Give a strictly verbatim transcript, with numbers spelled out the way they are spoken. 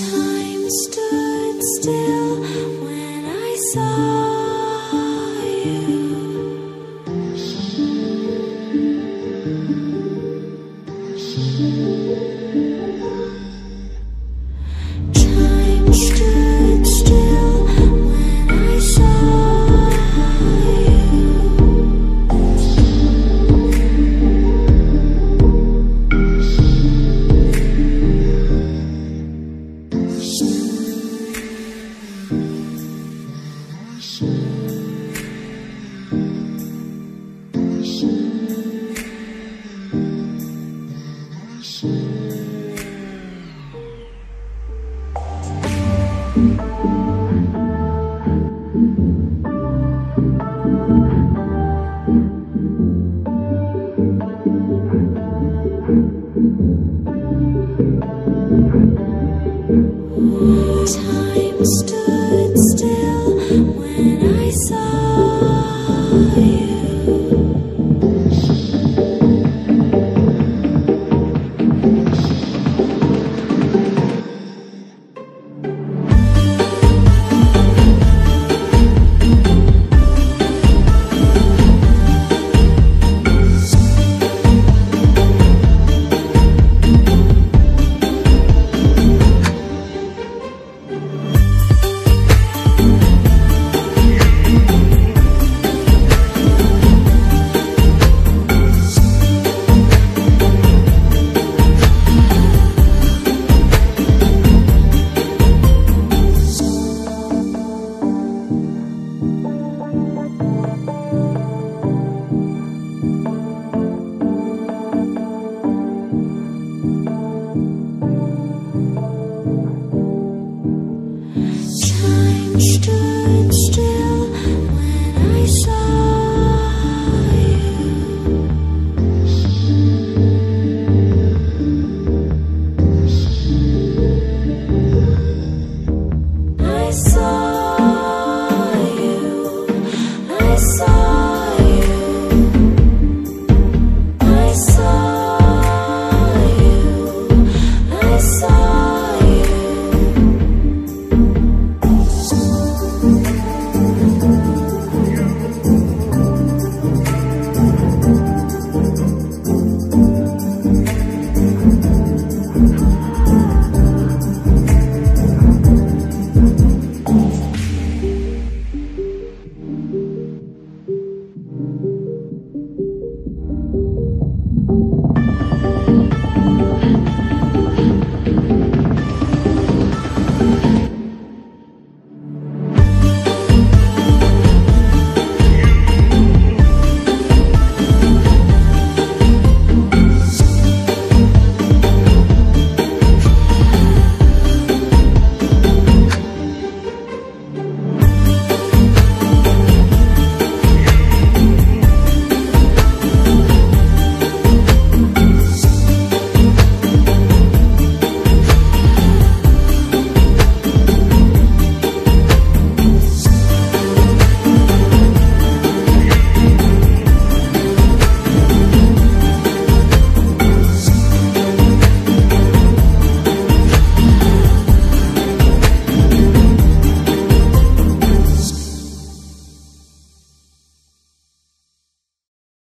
Time stood still when I saw you.